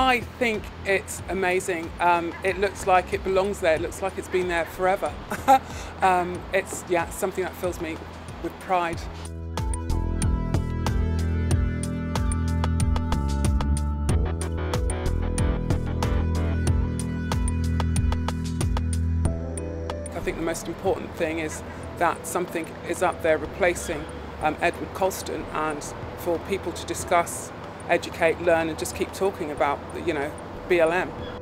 I think it's amazing. It looks like it belongs there. It looks like it's been there forever. It's something that fills me with pride. I think the most important thing is that something is up there replacing Edward Colston, and for people to discuss, educate, learn, and just keep talking about, BLM.